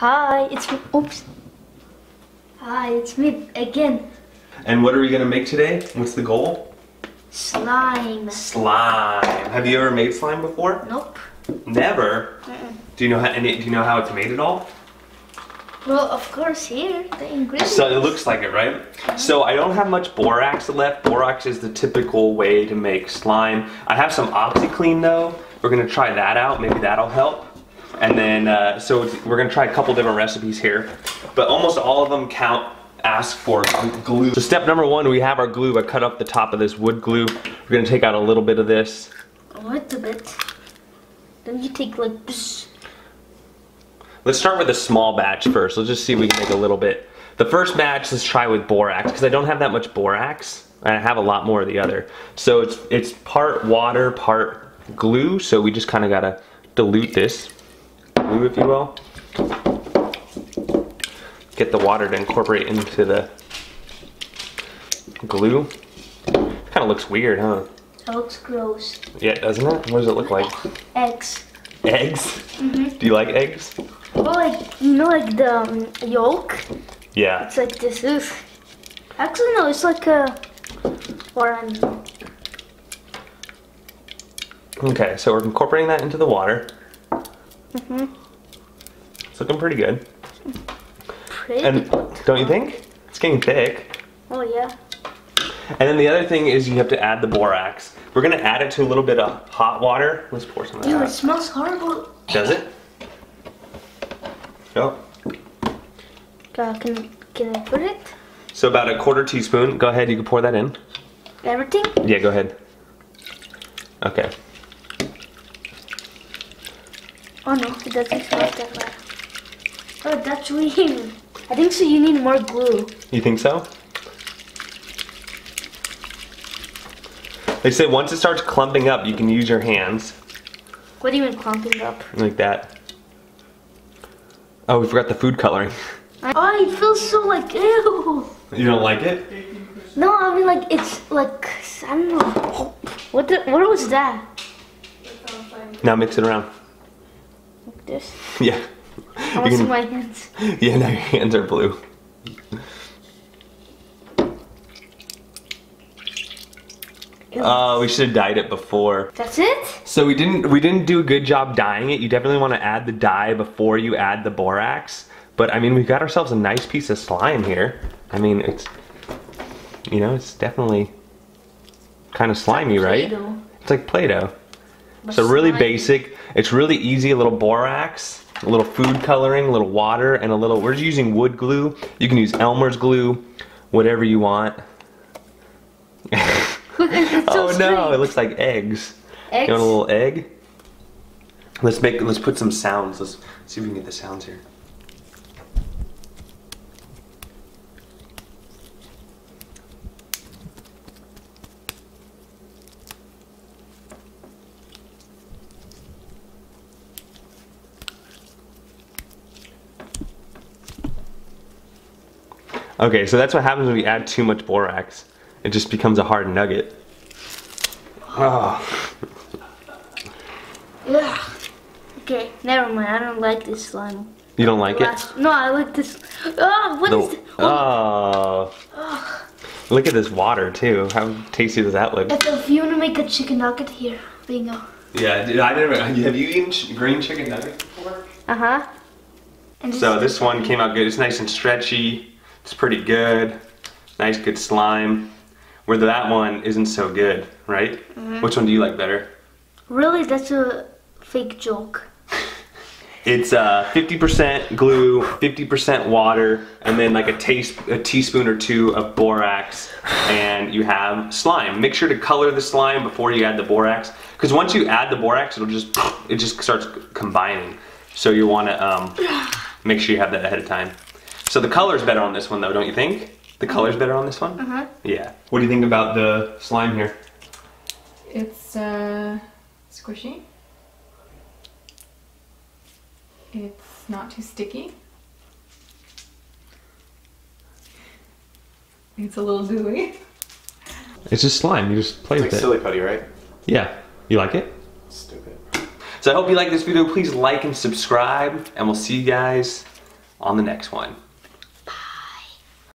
Hi, it's me. Oops. Hi, it's me again. And what are we going to make today? What's the goal? Slime. Slime. Have you ever made slime before? Nope. Never? Mm-mm. Do you know how it's made at all? Well, of course, here, the ingredients. So it looks like it, right? So I don't have much borax left. Borax is the typical way to make slime. I have some OptiClean, though. We're going to try that out. Maybe that'll help. And then, we're going to try a couple different recipes here. But almost all of them ask for glue. So step number one, we have our glue. I cut up the top of this wood glue. We're going to take out a little bit of this. A little bit? Then you take like this. Let's start with a small batch first. Let's just see if we can make a little bit. The first batch, let's try with borax, because I don't have that much borax. I have a lot more of the other. So it's part water, part glue. So we just kind of got to dilute this glue, if you will. Get the water to incorporate into the glue. Kind of looks weird, huh? That looks gross. Yeah, doesn't it? What does it look like? Eggs. Eggs? Mm-hmm. Do you like eggs? Well, like, you know, like the yolk? Yeah. It's like this. Oof. Actually, no, it's like a orange. Okay, so we're incorporating that into the water. Mm-hmm. It's looking pretty good. Pretty good. Don't you think? It's getting thick. Oh, yeah. And then the other thing is you have to add the borax. We're going to add it to a little bit of hot water. Let's pour some of that. Dude, it smells horrible. Does it? Oh. Can I put it? So about a quarter teaspoon. Go ahead, you can pour that in. Everything? Yeah, go ahead. Okay. Oh no, it doesn't smell that well. Oh, that's weird. I think so you need more glue. You think so? They say once it starts clumping up, you can use your hands. What do you mean clumping up? Like that. Oh, we forgot the food coloring. Oh, it feels so like, ew. You don't like it? No, I mean like, it's like, I don't know. What was that? Now mix it around. Like this? Yeah. I want to see my hands. Yeah, now your hands are blue. Oh, we should have dyed it before. That's it? So we didn't do a good job dyeing it. You definitely want to add the dye before you add the borax. But I mean, we've got ourselves a nice piece of slime here. I mean, it's, you know, it's definitely kind of slimy, right? It's like Play-Doh. So really basic. It's really easy. A little borax, a little food coloring, a little water, and a little, we're just using wood glue. You can use Elmer's glue, whatever you want. Oh no, it looks like eggs. Eggs? You want a little egg? Let's put some sounds. Let's see if we can get the sounds here. Okay, so that's what happens when we add too much borax. It just becomes a hard nugget. Oh. Ugh. Okay, never mind. I don't like this slime. You don't like it? No, I like this. Oh, what is this? Oh. Oh. Look at this water, too. How tasty does that look? If you want to make a chicken nugget here, bingo. Yeah, dude, I never. Have you eaten green chicken nuggets before? Uh-huh. So this one came out good. It's nice and stretchy. It's pretty good. Nice, good slime. Where that one isn't so good, right? Mm-hmm. Which one do you like better? Really, that's a fake joke. It's 50% glue, 50% water, and then like a teaspoon or two of borax, and you have slime. Make sure to color the slime before you add the borax, because once you add the borax, it just starts combining. So you want to make sure you have that ahead of time. So the color's better on this one, though, don't you think? The color's better on this one? Uh-huh. Yeah. What do you think about the slime here? It's squishy. It's not too sticky. It's a little gooey. It's just slime. You just play with it. It's like Silly Putty, right? Yeah. You like it? Stupid. So I hope you like this video. Please like and subscribe, and we'll see you guys on the next one.